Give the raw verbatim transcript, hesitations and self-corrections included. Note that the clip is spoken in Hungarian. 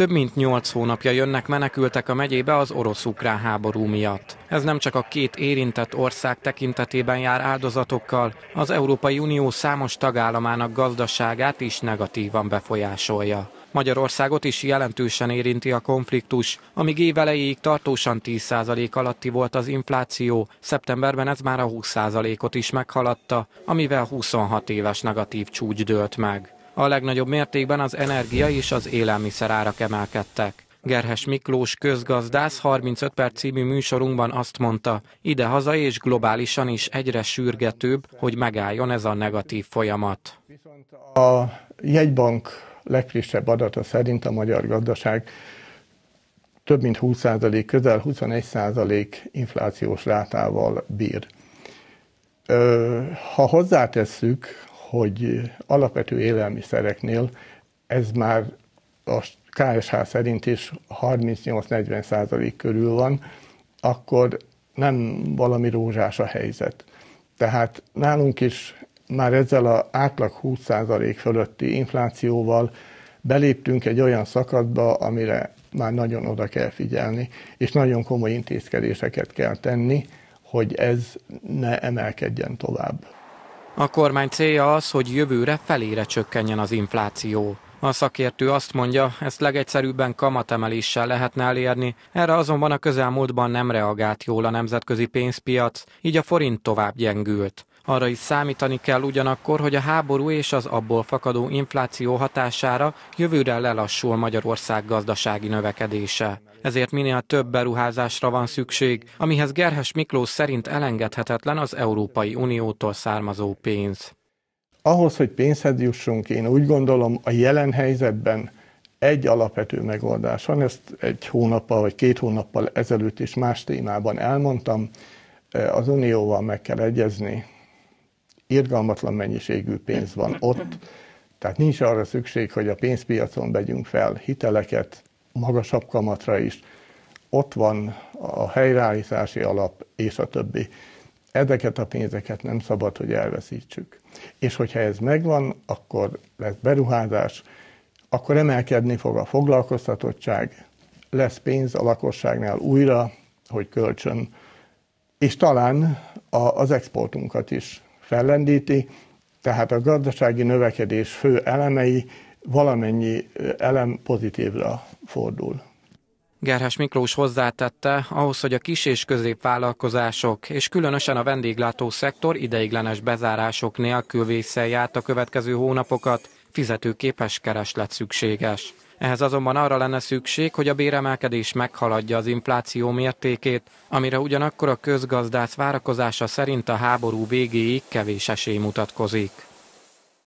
Több mint nyolc hónapja jönnek menekültek a megyébe az orosz-ukrán háború miatt. Ez nem csak a két érintett ország tekintetében jár áldozatokkal, az Európai Unió számos tagállamának gazdaságát is negatívan befolyásolja. Magyarországot is jelentősen érinti a konfliktus, amíg év elejéig tartósan tíz százalék alatti volt az infláció, szeptemberben ez már a húsz százalékot is meghaladta, amivel huszonhat éves negatív csúcs dőlt meg. A legnagyobb mértékben az energia és az élelmiszerárak emelkedtek. Gerhes Miklós közgazdász harmincöt perc című műsorunkban azt mondta, idehaza és globálisan is egyre sürgetőbb, hogy megálljon ez a negatív folyamat. A jegybank legfrissebb adata szerint a magyar gazdaság több mint húsz százalék, közel huszonegy százalék inflációs rátával bír. Ha hozzátesszük, hogy alapvető élelmiszereknél ez már a ká es há szerint is harmincnyolc-negyven százalék körül van, akkor nem valami rózsás a helyzet. Tehát nálunk is már ezzel az átlag húsz százalék fölötti inflációval beléptünk egy olyan szakaszba, amire már nagyon oda kell figyelni, és nagyon komoly intézkedéseket kell tenni, hogy ez ne emelkedjen tovább. A kormány célja az, hogy jövőre felére csökkenjen az infláció. A szakértő azt mondja, ezt legegyszerűbben kamatemeléssel lehetne elérni, erre azonban a közelmúltban nem reagált jól a nemzetközi pénzpiac, így a forint tovább gyengült. Arra is számítani kell ugyanakkor, hogy a háború és az abból fakadó infláció hatására jövőre lelassul Magyarország gazdasági növekedése. Ezért minél több beruházásra van szükség, amihez Gerhes Miklós szerint elengedhetetlen az Európai Uniótól származó pénz. Ahhoz, hogy pénzhez jussunk, én úgy gondolom, a jelen helyzetben egy alapvető megoldás van, ezt egy hónappal vagy két hónappal ezelőtt is más témában elmondtam, az Unióval meg kell egyezni. Irgalmatlan mennyiségű pénz van ott, tehát nincs arra szükség, hogy a pénzpiacon vegyünk fel hiteleket, magasabb kamatra is. Ott van a helyreállítási alap és a többi. Ezeket a pénzeket nem szabad, hogy elveszítsük. És hogyha ez megvan, akkor lesz beruházás, akkor emelkedni fog a foglalkoztatottság, lesz pénz a lakosságnál újra, hogy kölcsön, és talán a, az exportunkat is fellendíti, tehát a gazdasági növekedés fő elemei valamennyi elem pozitívra fordul. Gerhes Miklós hozzátette, ahhoz, hogy a kis- és középvállalkozások és különösen a vendéglátó szektor ideiglenes bezárások nélkül vészelje át a következő hónapokat, fizetőképes kereslet szükséges. Ehhez azonban arra lenne szükség, hogy a béremelkedés meghaladja az infláció mértékét, amire ugyanakkor a közgazdász várakozása szerint a háború végéig kevés esély mutatkozik.